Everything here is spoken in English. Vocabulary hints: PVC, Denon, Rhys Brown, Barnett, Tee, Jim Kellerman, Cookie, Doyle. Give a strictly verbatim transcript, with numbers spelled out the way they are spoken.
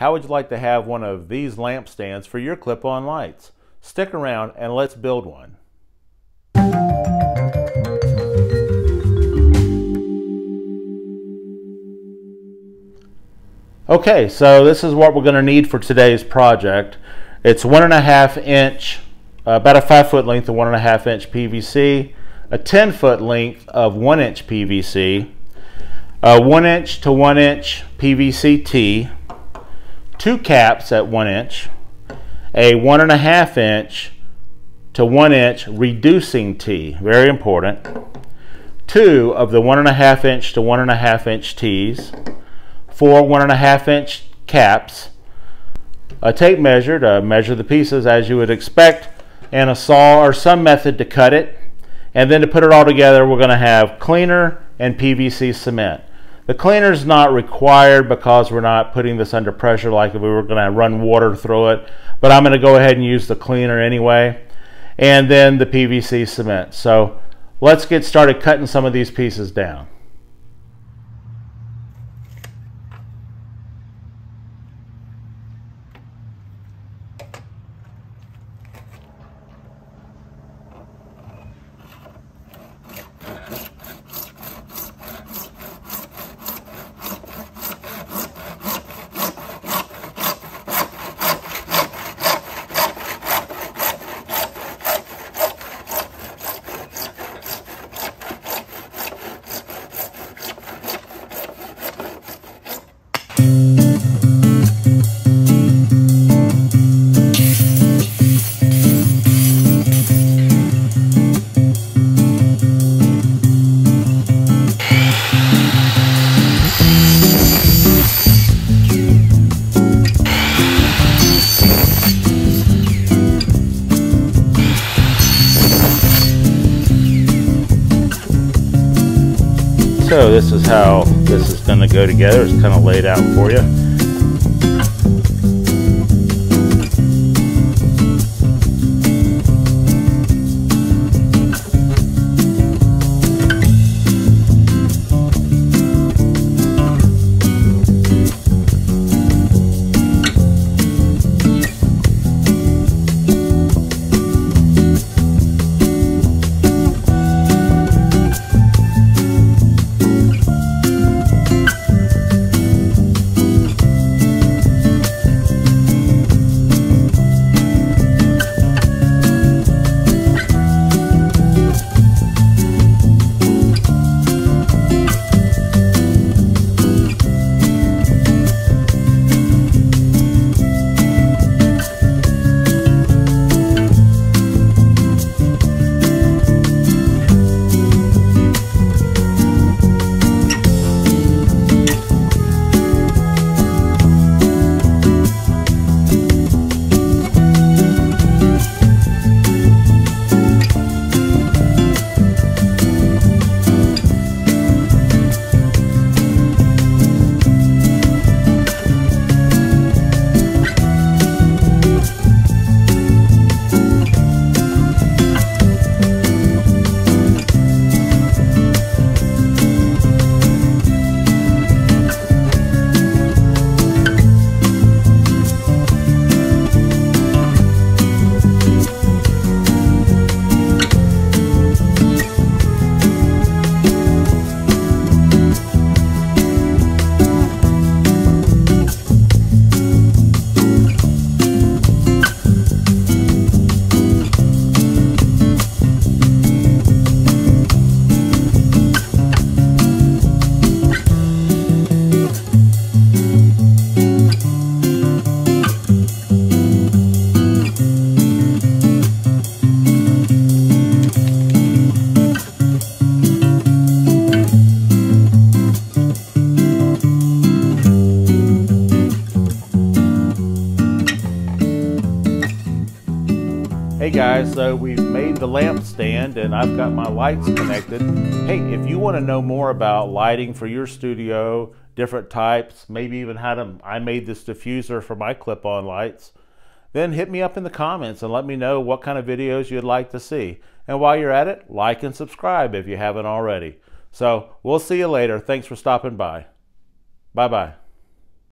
How would you like to have one of these lamp stands for your clip-on lights? Stick around and let's build one. Okay, so this is what we're going to need for today's project. It's one and a half inch, about a five foot length of one and a half inch P V C, a ten foot length of one inch P V C, a one inch to one inch P V C T, two caps at one inch, a one and a half inch to one inch reducing T, very important, two of the one and a half inch to one and a half inch T's, four one and a half inch caps, a tape measure to measure the pieces as you would expect, and a saw or some method to cut it. And then to put it all together, we're going to have cleaner and P V C cement. The cleaner is not required because we're not putting this under pressure like if we were going to run water through it, but I'm going to go ahead and use the cleaner anyway. And then the P V C cement. So let's get started cutting some of these pieces down. So this is how this is going to go together. It's kind of laid out for you. Guys, so we've made the lamp stand and I've got my lights connected. Hey, if you want to know more about lighting for your studio, different types, maybe even how to, I made this diffuser for my clip-on lights, then hit me up in the comments and let me know what kind of videos you'd like to see. And while you're at it, like and subscribe if you haven't already. So we'll see you later. Thanks for stopping by. Bye-bye.